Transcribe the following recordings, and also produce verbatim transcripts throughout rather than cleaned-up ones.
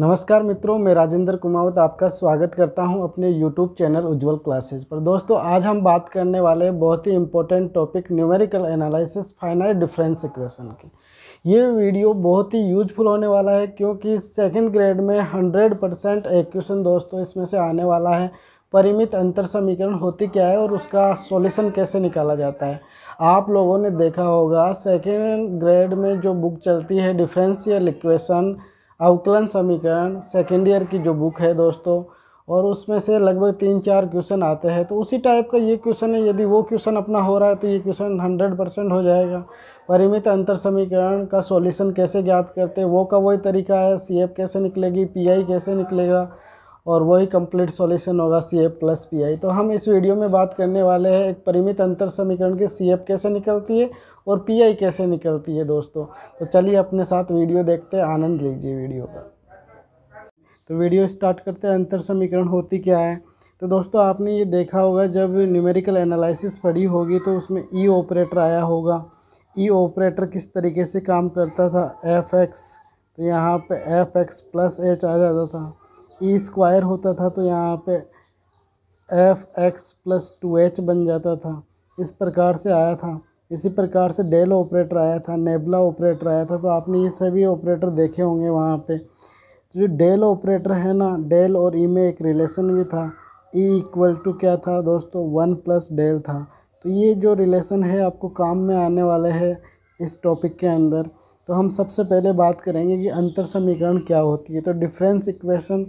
नमस्कार मित्रों, मैं राजेंद्र कुमावत आपका स्वागत करता हूं अपने यूट्यूब चैनल उज्जवल क्लासेस पर। दोस्तों, आज हम बात करने वाले हैं बहुत ही important topic numerical analysis finite difference equation की। ये वीडियो बहुत ही यूजफुल होने वाला है क्योंकि सेकेंड ग्रेड में हंड्रेड परसेंट इक्वेशन दोस्तों इसमें से आने वाला है। परिमित अंतर समीकरण होती क्या है और उसका सॉल्यूशन कैसे निकाला जाता है। आप लोगों ने देखा होगा सेकेंड ग्रेड में जो बुक चलती है डिफरेंशियल इक्वेशन, अवकलन समीकरण, सेकेंड ईयर की जो बुक है दोस्तों, और उसमें से लगभग तीन चार क्वेश्चन आते हैं। तो उसी टाइप का ये क्वेश्चन है। यदि वो क्वेश्चन अपना हो रहा है तो ये क्वेश्चन हंड्रेड परसेंट हो जाएगा। परिमित अंतर समीकरण का सॉल्यूशन कैसे ज्ञात करते हैं वो का वही तरीका है। सी एफ कैसे निकलेगी, पी आई कैसे निकलेगा, और वही कंप्लीट सॉल्यूशन होगा C F plus P I. तो हम इस वीडियो में बात करने वाले हैं एक परिमित अंतर समीकरण की सी एफ कैसे निकलती है और पी आई कैसे निकलती है दोस्तों। तो चलिए अपने साथ वीडियो देखते हैं, आनंद लीजिए वीडियो का। तो वीडियो स्टार्ट करते हैं। अंतर समीकरण होती क्या है? तो दोस्तों, आपने ये देखा होगा जब न्यूमेरिकल एनालिसिस पढ़ी होगी तो उसमें ई ऑपरेटर आया होगा। ई ऑपरेटर किस तरीके से काम करता था? एफ एक्स, तो यहाँ पे एफ एक्स प्लस एच आ जाता था। ई स्क्वायर होता था तो यहाँ पे F X plus two H बन जाता था। इस प्रकार से आया था। इसी प्रकार से डेल ऑपरेटर आया था, नेबला ऑपरेटर आया था। तो आपने ये सभी ऑपरेटर देखे होंगे। वहाँ पे जो डेल ऑपरेटर है ना, डेल और ई में एक रिलेशन भी था। ई इक्वल टू क्या था दोस्तों? वन प्लस डेल था। तो ये जो रिलेशन है आपको काम में आने वाले है इस टॉपिक के अंदर। तो हम सबसे पहले बात करेंगे कि अंतर समीकरण क्या होती है। तो डिफरेंस इक्वेशन,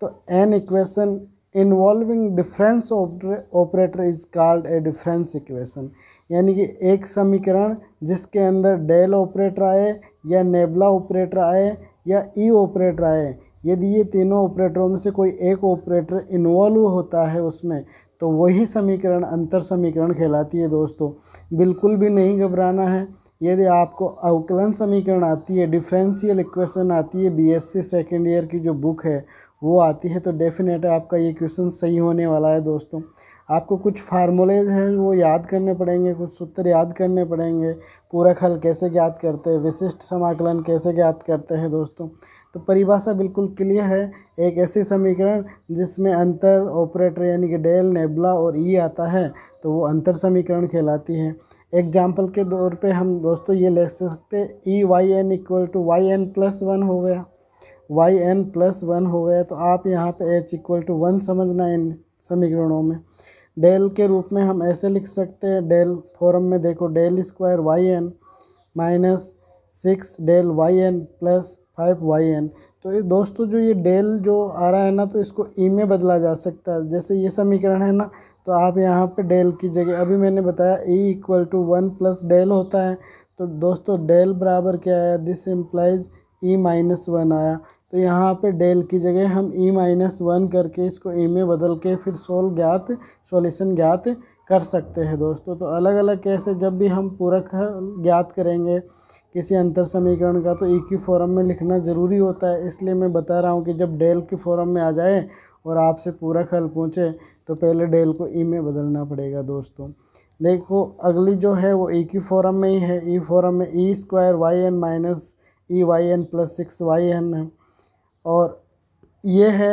तो an equation involving difference operator is called a difference equation. यानी कि एक समीकरण जिसके अंदर डेल ऑपरेटर आए या नेबला ऑपरेटर आए या ई ऑपरेटर आए, यदि ये तीनों ऑपरेटरों में से कोई एक ऑपरेटर इन्वॉल्व होता है उसमें, तो वही समीकरण अंतर समीकरण कहलाती है दोस्तों। बिल्कुल भी नहीं घबराना है। यदि आपको अवकलन समीकरण आती है, डिफरेंशियल इक्वेशन आती है, बीएससी सेकेंड ईयर की जो बुक है वो आती है, तो डेफिनेट आपका ये क्वेश्चन सही होने वाला है दोस्तों। आपको कुछ फार्मूलेज हैं वो याद करने पड़ेंगे, कुछ सूत्र याद करने पड़ेंगे, पूरक हल कैसे ज्ञात करते हैं, विशिष्ट समाकलन कैसे ज्ञात करते हैं दोस्तों। तो परिभाषा बिल्कुल क्लियर है। एक ऐसी समीकरण जिसमें अंतर ऑपरेटर यानी कि डेल, नेबला और ई आता है, तो वो अंतर समीकरण कहलाती है। एग्जाम्पल के तौर पे हम दोस्तों ये ले सकते हैं, E Y N equal to Y N plus one हो गया, वाई एन प्लस वन हो गया। तो आप यहाँ पे एच इक्वल टू वन समझना इन समीकरणों में। डेल के रूप में हम ऐसे लिख सकते हैं, डेल फॉर्म में देखो, del square Y N minus six del Y N plus five Y N. तो ये दोस्तों जो ये डेल जो आ रहा है ना, तो इसको ई में बदला जा सकता है। जैसे ये समीकरण है ना, तो आप यहाँ पे डेल की जगह, अभी मैंने बताया E equal to one plus del होता है, तो दोस्तों डेल बराबर क्या आया? This implies E minus one आया। तो यहाँ पे डेल की जगह हम ई माइनस वन करके इसको ई में बदल के फिर सोल ज्ञात सॉल्यूशन ज्ञात कर सकते हैं दोस्तों। तो अलग अलग कैसे, जब भी हम पूरक ज्ञात करेंगे किसी अंतर समीकरण का, तो ई की फॉर्म में लिखना ज़रूरी होता है। इसलिए मैं बता रहा हूँ कि जब डेल की फॉर्म में आ जाए और आपसे पूरक हल पूछे तो पहले डेल को ई में बदलना पड़ेगा दोस्तों। देखो अगली जो है वो ई की फॉर्म में ही है। ई फॉर्म में E square Y N minus E Y N plus six Y N है, और ये है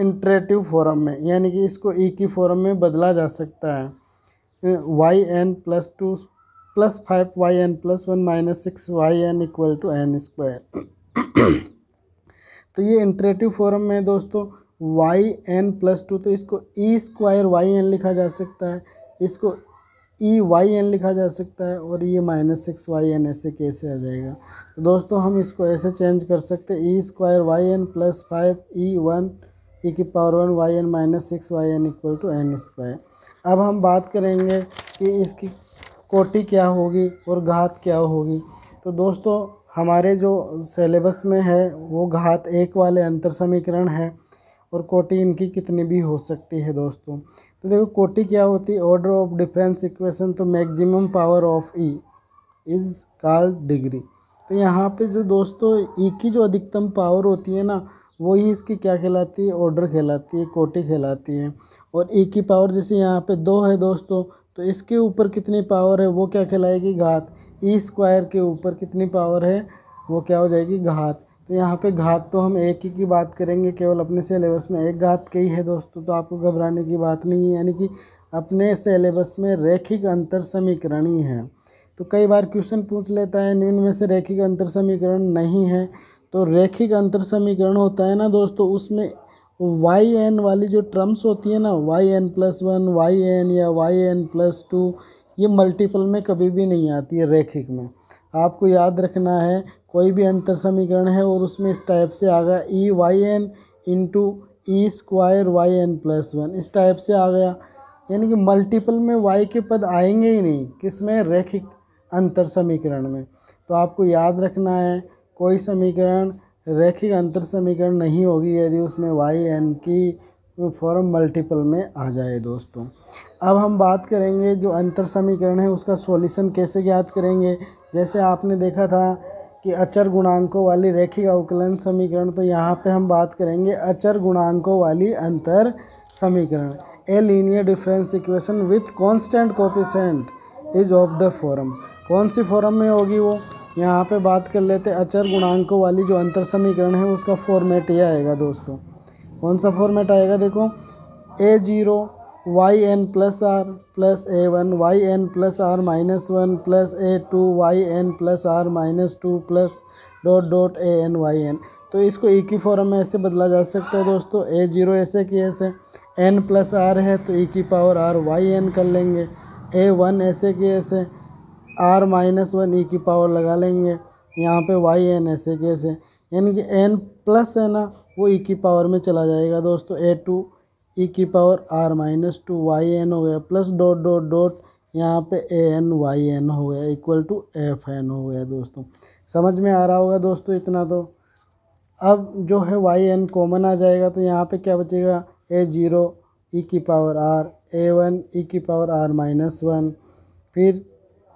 इंटरेटिव फॉर्म में, यानी कि इसको ई की फॉर्म में बदला जा सकता है। Y N plus two plus five Y N plus one minus six Y N equal to N square. तो ये इंटरेटिव फॉर्म में दोस्तों वाई एन प्लस टू, तो इसको ई स्क्वायर वाई एन लिखा जा सकता है, इसको ई वाई एन लिखा जा सकता है, और ये माइनस सिक्स वाई एन ऐसे कैसे आ जाएगा। तो दोस्तों हम इसको ऐसे चेंज कर सकते हैं, E square Y N plus five E one E की power one Y N minus six Y N equal to N square. अब हम बात करेंगे कि इसकी कोटि क्या होगी और घात क्या होगी। तो दोस्तों हमारे जो सिलेबस में है वो घात एक वाले अंतर समीकरण है, और कोटि इनकी कितनी भी हो सकती है दोस्तों। तो देखो कोटि क्या होती है, ऑर्डर ऑफ डिफरेंस इक्वेशन, तो maximum power of E is called degree. तो यहाँ पे जो दोस्तों ई की जो अधिकतम पावर होती है ना, वही इसकी क्या कहलाती है? ऑर्डर कहलाती है, कोटि कहलाती है। और ई की पावर जैसे यहाँ पे दो है दोस्तों, तो इसके ऊपर कितनी पावर है वो क्या कहलाएगी? घात। ई स्क्वायर के ऊपर कितनी पावर है वो क्या हो जाएगी? घात। तो यहाँ पे घात तो हम एक ही की बात करेंगे, केवल अपने सिलेबस में एक घात के ही है दोस्तों, तो आपको घबराने की बात नहीं है। यानी कि अपने सिलेबस में रैखिक अंतर समीकरण ही है। तो कई बार क्वेश्चन पूछ लेता है निम्न में से रैखिक अंतर समीकरण नहीं है, तो रैखिक अंतर समीकरण होता है ना दोस्तों, उसमें वाई एन वाली जो टर्म्स होती है ना, Y N plus one, Y N या वाई एन प्लस टू, ये मल्टीपल में कभी भी नहीं आती है रैखिक में। आपको याद रखना है कोई भी अंतर समीकरण है और उसमें इस टाइप से आ गया E Y N into E square Y N plus one, इस टाइप से आ गया, यानी कि मल्टीपल में वाई के पद आएंगे ही नहीं, किसमें, रैखिक अंतर समीकरण में। तो आपको याद रखना है कोई समीकरण रैखिक अंतर समीकरण नहीं होगी यदि उसमें वाई एन की फॉर्म मल्टीपल में आ जाए दोस्तों। अब हम बात करेंगे जो अंतर समीकरण है उसका सॉल्यूशन कैसे ज्ञात करेंगे। जैसे आपने देखा था कि अचर गुणांकों वाली रैखिक अवकलन समीकरण, तो यहाँ पे हम बात करेंगे अचर गुणांकों वाली अंतर समीकरण। A linear difference equation with constant coefficient is of the form, कौन सी फॉर्म में होगी वो, यहाँ पे बात कर लेते। अचर गुणांकों वाली जो अंतर समीकरण है उसका फॉर्मेट ये आएगा दोस्तों, कौन सा फॉर्मेट आएगा देखो, A zero Y N plus R plus A one Y N plus R minus one plus A two Y N plus R minus two plus dot dot A N Y N. तो इसको एक ही form में ऐसे बदला जा सकता है दोस्तों, ए जीरो ऐसे कि ऐसे, एन प्लस आर है तो एक ही पावर आर वाई एन कर लेंगे, ए वन ऐसे कि ऐसे, आर माइनस वन एक ही पावर लगा लेंगे यहाँ पे वाई एन ऐसे कि ऐसे, यानी कि एन प्लस है ना वो एक ही पावर में चला जाएगा दोस्तों, ए टू ई की power R minus two Y N हो गया प्लस डॉट डॉट डॉट यहाँ पे ए एन वाई एन हो गया इक्वल टू एफ एन हो गया दोस्तों। समझ में आ रहा होगा दोस्तों इतना। तो अब जो है वाई एन कॉमन आ जाएगा, तो यहाँ पे क्या बचेगा, ए जीरो ई की power R, A one E की पावर आर माइनस वन, फिर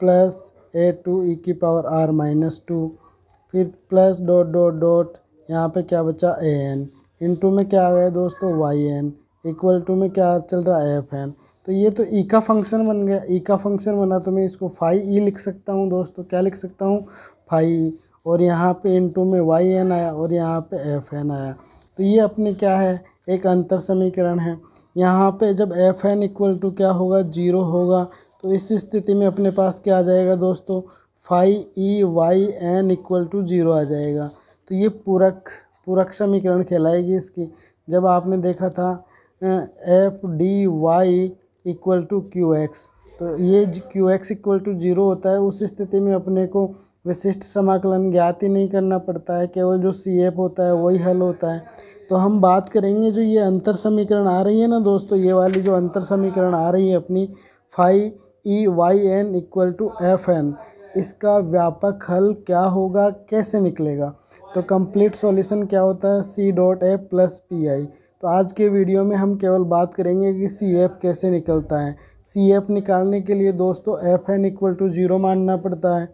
प्लस ए टू ई की पावर आर माइनस टू, फिर प्लस डॉट डॉट डॉट यहाँ पे क्या बचा ए एन, इनटू में क्या आ गया दोस्तों वाई एन, इक्वल टू में क्या चल रहा है एफ एन। तो ये तो ई का फंक्शन बन गया, ई का फंक्शन बना तो मैं इसको फाई ई लिख सकता हूँ दोस्तों, क्या लिख सकता हूँ, फाई ई, और यहाँ पे इन टू में वाई एन आया और यहाँ पे एफ एन आया। तो ये अपने क्या है, एक अंतर समीकरण है। यहाँ पे जब एफ एन इक्वल टू क्या होगा, जीरो होगा, तो इस स्थिति में अपने पास क्या आ जाएगा दोस्तों, phi E Y N equal to zero आ जाएगा। तो ये पूरक पूरक समीकरण कहलाएगी इसकी। जब आपने देखा था F D Y equal to Q X, तो ये Q X equal to zero होता है, उस स्थिति में अपने को विशिष्ट समाकलन ज्ञात ही नहीं करना पड़ता है, केवल जो सी एफ होता है वही हल होता है। तो हम बात करेंगे जो ये अंतर समीकरण आ रही है ना दोस्तों, ये वाली जो अंतर समीकरण आ रही है अपनी phi E Y N equal to F N, इसका व्यापक हल क्या होगा, कैसे निकलेगा। तो कंप्लीट सॉल्यूशन क्या होता है, C dot F plus P I. तो आज के वीडियो में हम केवल बात करेंगे कि सी एफ कैसे निकलता है। सी एफ निकालने के लिए दोस्तों F N equal to zero मानना पड़ता है,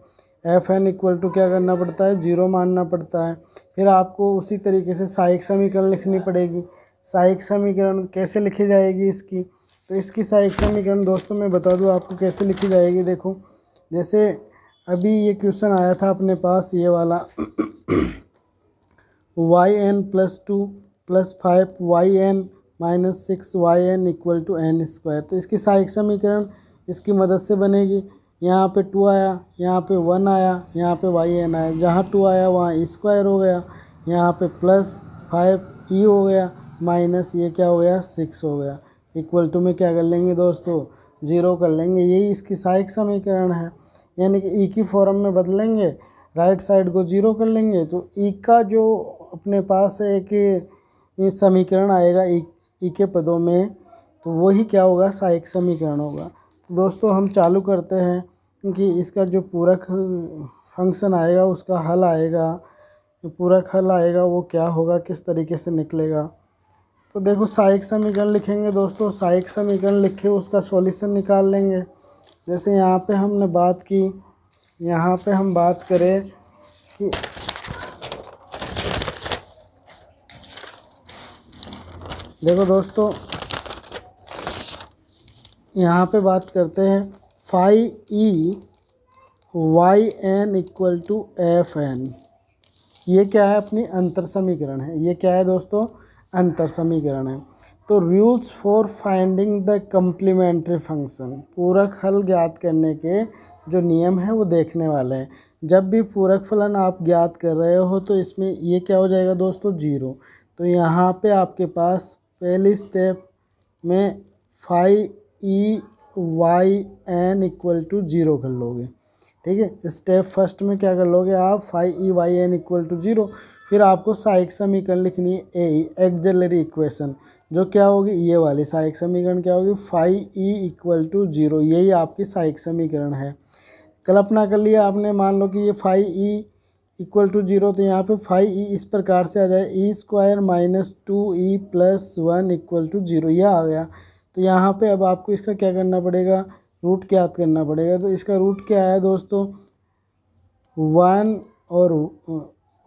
एफ एन इक्वल टू क्या करना पड़ता है, जीरो मानना पड़ता है। फिर आपको उसी तरीके से सहायक समीकरण लिखनी पड़ेगी। सहायक समीकरण कैसे लिखी जाएगी इसकी, तो इसकी सहायक समीकरण दोस्तों मैं बता दूँ आपको कैसे लिखी जाएगी। देखो जैसे अभी ये क्वेश्चन आया था अपने पास, ये वाला Y N plus two plus five Y N minus six Y N equal to N square. तो इसकी सहायक समीकरण इसकी मदद से बनेगी। यहाँ पे टू आया, यहाँ पे वन आया, यहाँ पे वाई एन आया, जहाँ टू आया वहाँ स्क्वायर हो गया, यहाँ पे प्लस फाइव ई हो गया, माइनस ये क्या हो गया सिक्स हो गया, इक्वल टू में क्या कर लेंगे दोस्तों ज़ीरो कर लेंगे। यही इसकी सहायक समीकरण है, यानी कि ई की फॉर्म में बदलेंगे, राइट साइड को ज़ीरो कर लेंगे, तो ई का जो अपने पास है एक ये समीकरण आएगा ई के पदों में, तो वही क्या होगा सहायक समीकरण होगा। तो दोस्तों हम चालू करते हैं कि इसका जो पूरक फंक्शन आएगा उसका हल आएगा, पूरक हल आएगा वो क्या होगा, किस तरीके से निकलेगा। तो देखो सहायक समीकरण लिखेंगे दोस्तों, सहायक समीकरण लिख के उसका सॉल्यूशन निकाल लेंगे। जैसे यहाँ पे हमने बात की, यहाँ पे हम बात करें कि देखो दोस्तों यहाँ पे बात करते हैं phi E Y N equal to F N, ये क्या है, अपनी अंतर समीकरण है। ये क्या है दोस्तों, अंतर समीकरण है। तो rules for finding the complementary function, पूरक हल ज्ञात करने के जो नियम है वो देखने वाले हैं। जब भी पूरक फलन आप ज्ञात कर रहे हो तो इसमें ये क्या हो जाएगा दोस्तों, जीरो। तो यहाँ पे आपके पास पहली स्टेप में phi E Y N equal to zero कर लोगे, ठीक है। स्टेप फर्स्ट में क्या कर लोगे आप, phi E Y N equal to zero. फिर आपको सहायक समीकरण लिखनी है ए, एक्सिलरी इक्वेशन, जो क्या होगी, ये वाली सहायक समीकरण क्या होगी, phi E equal to zero, यही आपकी सहायक समीकरण है। कल्पना कर लिया आपने, मान लो कि ये phi E equal to zero, तो यहाँ पे फाई ई इस प्रकार से आ जाए, E square minus two E plus one equal to zero, यह आ गया। तो यहाँ पे अब आपको इसका क्या करना पड़ेगा, रूट ज्ञात करना पड़ेगा। तो इसका रूट क्या है दोस्तों, वन और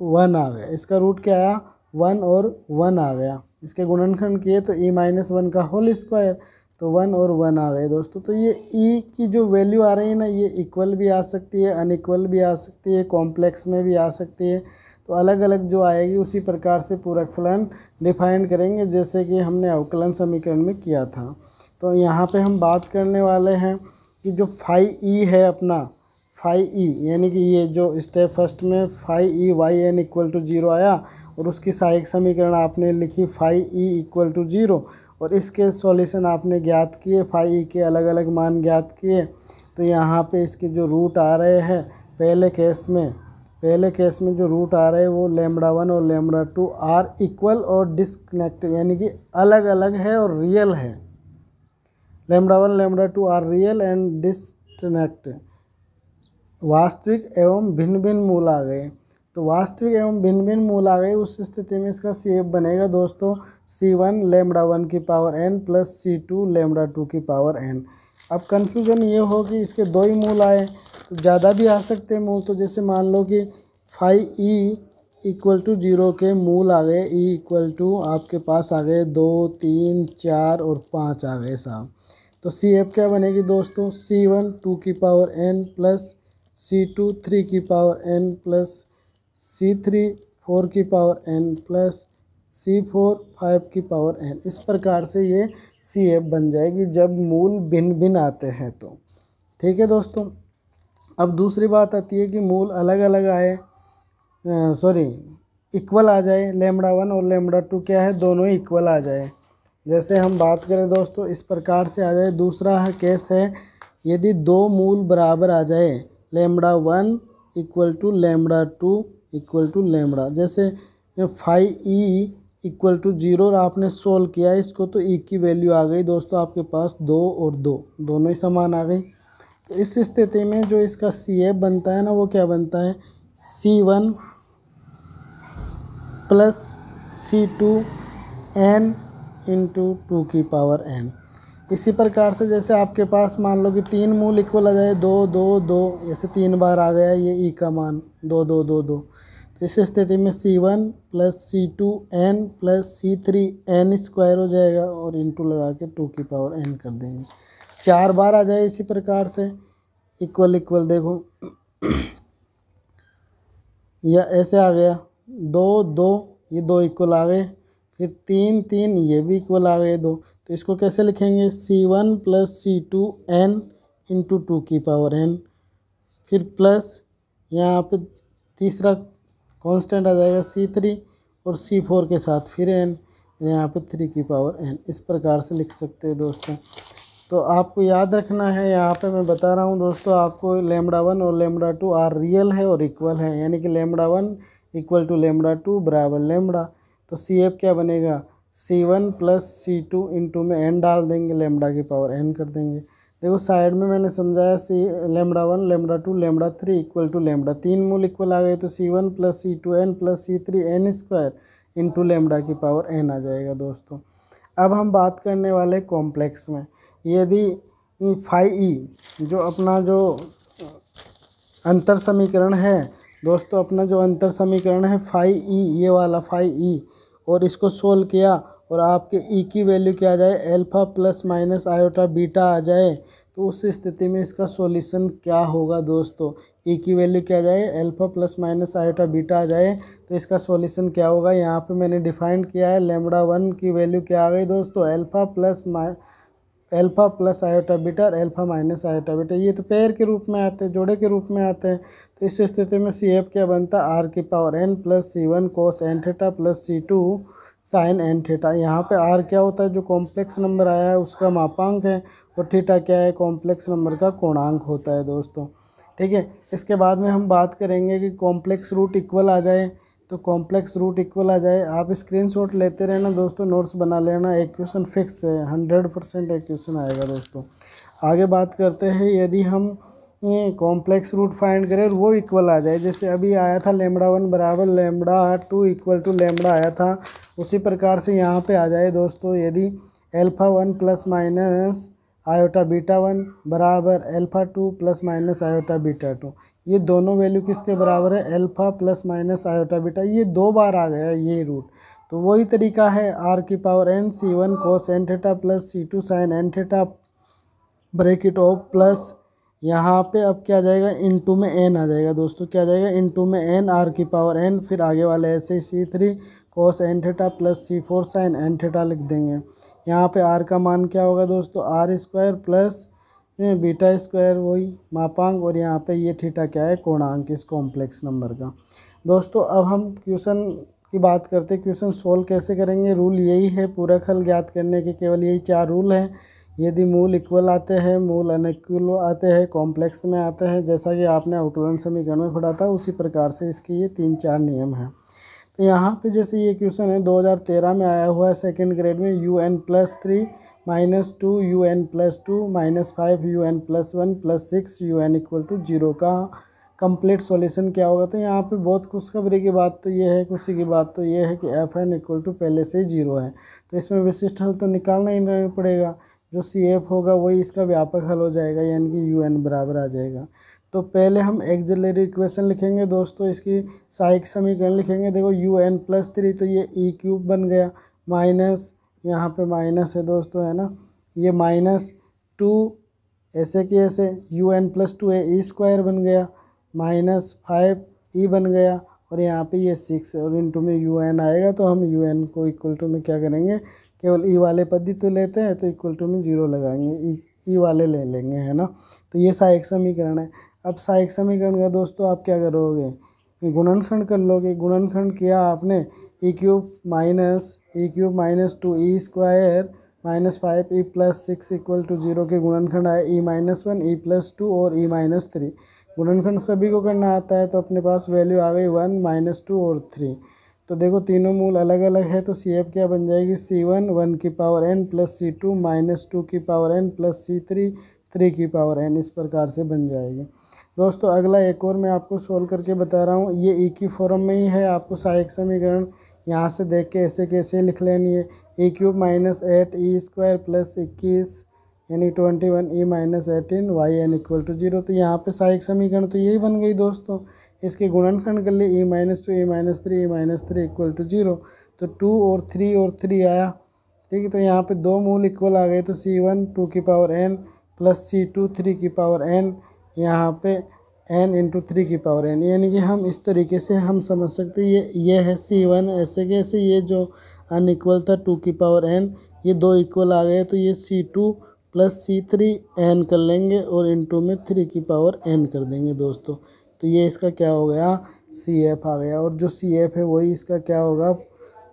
वन आ गया। इसका रूट क्या आया, वन और वन आ गया। इसके गुणनखंड किए तो ई माइनस वन का होल स्क्वायर, तो वन और वन आ गए दोस्तों। तो ये ई की जो वैल्यू आ रही है ना, ये इक्वल भी आ सकती है, अनइक्वल भी आ सकती है, कॉम्प्लेक्स में भी आ सकती है। तो अलग अलग जो आएगी उसी प्रकार से पूरक फलन डिफाइन करेंगे, जैसे कि हमने अवकलन समीकरण में किया था। तो यहाँ पे हम बात करने वाले हैं कि जो फाई ई है अपना, फाई ई यानी कि ये जो स्टेप फर्स्ट में phi E Y N equal to zero आया और उसकी सहायक समीकरण आपने लिखी phi E equal to zero, और इसके सॉल्यूशन आपने ज्ञात किए, फाई ई के अलग अलग मान ज्ञात किए। तो यहाँ पे इसके जो रूट आ रहे हैं, पहले केस में पहले केस में जो रूट आ रहे हैं वो लेमडा वन और लेमडा टू आर इक्वल और डिस्कनेक्ट, यानी कि अलग अलग है और रियल है। Lambda one lambda two are real and disconnect, वास्तविक एवं भिन्न भिन्न मूल आ गए। तो वास्तविक एवं भिन्न भिन्न मूल आ गए, उस स्थिति में इसका सी बनेगा दोस्तों सी वन लेमडा वन की पावर एन प्लस सी टू लेमडा टू की पावर एन। अब कन्फ्यूज़न ये हो कि इसके दो ही मूल आए, तो ज़्यादा भी आ सकते हैं मूल। तो जैसे मान लो कि phi E equal to zero के मूल आ गए, ई इक्वल टू आपके पास आ गए दो, तीन, चार और पाँच आ गए साहब। तो सी एफ क्या बनेगी दोस्तों, सी वन टू की पावर एन प्लस सी टू थ्री की power N plus C three four की पावर एन प्लस सी फोर फाइव की पावर एन। इस प्रकार से ये सी एफ बन जाएगी जब मूल भिन्न भिन्न आते हैं। तो ठीक है दोस्तों, अब दूसरी बात आती है कि मूल अलग अलग आए, सॉरी इक्वल आ जाए, लेमडा वन और लेमडा टू क्या है, दोनों ही इक्वल आ जाए। जैसे हम बात करें दोस्तों, इस प्रकार से आ जाए। दूसरा है केस है, यदि दो मूल बराबर आ जाए, lambda one equal to lambda two equal to lambda, जैसे phi E equal to zero और आपने सोल्व किया इसको, तो ई की वैल्यू आ गई दोस्तों आपके पास दो और दो, दोनों ही समान आ गई। तो इस स्थिति में जो इसका सी एफ बनता है ना, वो क्या बनता है, सी वन प्लस सी टू एन इंटू टू की पावर एन। इसी प्रकार से जैसे आपके पास मान लो कि तीन मूल इक्वल आ जाए, दो दो दो, ऐसे तीन बार आ गया ये ई का मान दो दो दो दो। इस स्थिति में सी वन प्लस सी two N plus C three N square हो जाएगा और इंटू लगा के टू की पावर एन कर देंगे। चार बार आ जाए इसी प्रकार से इक्वल इक्वल, देखो या ऐसे आ गया दो दो, ये दो इक्वल आ गए, फिर तीन तीन, ये भी इक्वल आ गए दो। तो इसको कैसे लिखेंगे, सी वन प्लस सी टू एन इंटू टू की पावर एन, फिर प्लस यहाँ पे तीसरा कांस्टेंट आ जाएगा सी थ्री और सी फोर के साथ फिर एन, यहाँ पे थ्री की पावर एन। इस प्रकार से लिख सकते हैं दोस्तों। तो आपको याद रखना है, यहाँ पे मैं बता रहा हूँ दोस्तों आपको, लेमडा वन और लेमडा टू आर रियल है और इक्वल है, यानी कि lambda one equal to lambda two बराबर लेमडा। तो सी एफ क्या बनेगा, सी वन प्लस सी टू इंटू में एन डाल देंगे, लेमडा की पावर एन कर देंगे। देखो साइड में मैंने समझाया, see lambda one lambda two lambda three equal to lambda, तीन मूल इक्वल आ गए, तो सी वन प्लस सी two N plus C three N square into lambda की पावर एन आ जाएगा दोस्तों। अब हम बात करने वाले कॉम्प्लेक्स में, यदि फाई ई जो अपना जो अंतर समीकरण है दोस्तों, अपना जो अंतर समीकरण है फाई ई, ये वाला फाई ई, और इसको सोल्व किया और आपके ई की वैल्यू क्या आ जाए, alpha plus minus iota beta आ जाए, तो तो उस स्थिति में इसका सॉल्यूशन क्या होगा दोस्तों, ई की वैल्यू क्या जाए, alpha plus minus iota beta आ जाए, तो इसका सॉल्यूशन क्या होगा। यहाँ पे मैंने डिफाइन किया है लैम्बडा वन की वैल्यू क्या आ गई दोस्तों, अल्फा प्लस माइ अल्फा प्लस आयोटा बीटा और अल्फा माइनस आयोटा बीटा, ये तो पेयर के रूप में आते हैं, जोड़े के रूप में आते हैं। तो इस स्थिति में सी एफ क्या बनता, आर की पावर एन प्लस सी one cos n theta plus सी टू साइन एन थीटा। यहाँ पे आर क्या होता है, जो कॉम्प्लेक्स नंबर आया है उसका मापांक है, और थीटा क्या है, कॉम्प्लेक्स नंबर का कोणांक होता है दोस्तों। ठीक है, इसके बाद में हम बात करेंगे कि कॉम्प्लेक्स रूट इक्वल आ जाए, तो कॉम्प्लेक्स रूट इक्वल आ जाए, आप स्क्रीनशॉट लेते रहना दोस्तों, नोट्स बना लेना, एक क्वेश्चन फिक्स है, हंड्रेड परसेंट एक क्वेश्चन आएगा दोस्तों। आगे बात करते हैं, यदि हम ये कॉम्प्लेक्स रूट फाइंड करें वो इक्वल आ जाए, जैसे अभी आया था लैम्बडा वन बराबर lambda two equal to lambda आया था, उसी प्रकार से यहाँ पे आ जाए दोस्तों, यदि alpha one plus minus iota beta one बराबर alpha two plus minus iota beta two, ये दोनों वैल्यू किसके बराबर है, alpha plus minus iota beta, ये दो बार आ गया ये रूट। तो वही तरीका है, आर की power n C one cos n theta plus C two sine n theta bracket of plus, यहाँ पे अब क्या आ जाएगा, इन टू में एन आ जाएगा दोस्तों, क्या आ जाएगा, इन टू में एन आर की पावर एन, फिर आगे वाले ऐसे ही सी three cos n theta plus सी फोर साइन एन थीटा लिख देंगे। यहाँ पे आर का मान क्या होगा दोस्तों, are square plus beta square, वही मापांक, और यहाँ पे ये थीटा क्या है, कोणांक इस कॉम्प्लेक्स नंबर का। दोस्तों अब हम क्वेश्चन की बात करते हैं, क्वेश्चन सोल्व कैसे करेंगे, रूल यही है, पूरक हल ज्ञात करने के केवल यही चार रूल हैं। यदि मूल इक्वल आते हैं, मूल अनइक्वल आते हैं, कॉम्प्लेक्स में आते हैं, जैसा कि आपने अवकलन समीकरण में पढ़ा था, उसी प्रकार से इसके ये तीन चार नियम हैं। तो यहाँ पे जैसे ये क्वेश्चन है दो हज़ार तेरह में आया हुआ है सेकंड ग्रेड में, u n plus three minus two u n plus two minus five u n plus one plus six u n equal to zero का कंप्लीट सॉल्यूशन क्या होगा। तो यहाँ पे बहुत खुशखबरी की बात तो ये है, खुशी की बात तो ये है कि एफ एन इक्वल टू पहले से ही जीरो है, तो इसमें विशिष्ट हल तो निकालना ही पड़ेगा, जो सी एफ होगा वही इसका व्यापक हल हो जाएगा, यानी कि यू एन बराबर आ जाएगा। तो पहले हम एक्सिलरी इक्वेशन लिखेंगे दोस्तों, इसकी सहायक समीकरण लिखेंगे। देखो यू एन प्लस थ्री तो ये ई क्यूब बन गया, माइनस यहाँ पे माइनस है दोस्तों, है ना, ये माइनस टू ऐसे के ऐसे, यू एन प्लस टू है ई स्क्वायर बन गया, माइनस फाइव ई बन गया, और यहाँ पे ये सिक्स, और इनटू में यू एन आएगा, तो हम यू एन को इक्वल टू में क्या करेंगे, केवल ई वाले पद ही तो लेते हैं, तो इक्वल टू में जीरो लगाएंगे, ई वाले ले लेंगे, है ना। तो ये सहायक समीकरण है। अब सहायक समीकरण का दोस्तों आप क्या करोगे, गुणनखंड कर लोगे। गुणनखंड किया आपने, E cube minus E cube minus two E square minus five E plus six equal to zero के गुणनखंड आए E minus one E plus two और ई माइनस थ्री। गुणनखंड सभी को करना आता है, तो अपने पास वैल्यू आ गई वन माइनस टू और थ्री। तो देखो तीनों मूल अलग अलग है, तो सी एफ क्या बन जाएगी, सी वन वन की पावर एन प्लस सी टू माइनस टू की power N plus C three three की पावर एन, इस प्रकार से बन जाएगी। दोस्तों अगला एक और मैं आपको सोल्व करके बता रहा हूँ, ये ई की फॉर्म में ही है, आपको सहायक समीकरण यहाँ से देख के ऐसे कैसे लिख लेनी है, E cube minus eight E square plus इक्कीस यानी twenty one E minus eighteen Y N equal to zero. तो यहाँ पे सहायक समीकरण तो यही बन गई दोस्तों, इसके गुणनखंड कर लिए E minus two E minus three E minus three equal to zero. तो टू और थ्री और थ्री आया, ठीक है, तो यहाँ पे दो मूल इक्वल आ गए, तो सी वन टू की पावर एन प्लस सी टू थ्री की पावर एन, यहाँ पे एन इंटू थ्री की पावर एन, यानी कि हम इस तरीके से हम समझ सकते हैं। ये ये है सी वन ऐसे कैसे, ये जो अनइक्वल था टू की पावर एन, ये दो इक्वल आ गए, तो ये C two plus C three n कर लेंगे और इंटू में थ्री की पावर एन कर देंगे दोस्तों। तो ये इसका क्या हो गया, सी एफ आ गया, और जो सी एफ है वही इसका क्या होगा,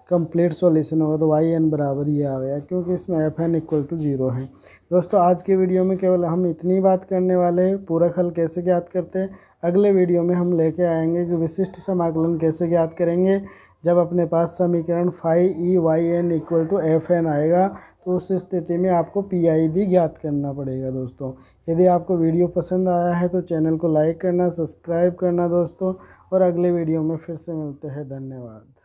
कंप्लीट सॉल्यूशन होगा। तो वाई एन बराबर ये आ गया, क्योंकि इसमें F N equal to zero है। दोस्तों आज के वीडियो में केवल हम इतनी बात करने वाले हैं, पूरक हल कैसे ज्ञात करते हैं। अगले वीडियो में हम लेके आएंगे कि विशिष्ट समाकलन कैसे ज्ञात करेंगे, जब अपने पास समीकरण phi E Y N equal to F n आएगा, तो उस स्थिति में आपको पी आई भी ज्ञात करना पड़ेगा दोस्तों। यदि आपको वीडियो पसंद आया है तो चैनल को लाइक करना, सब्सक्राइब करना दोस्तों, और अगले वीडियो में फिर से मिलते हैं। धन्यवाद।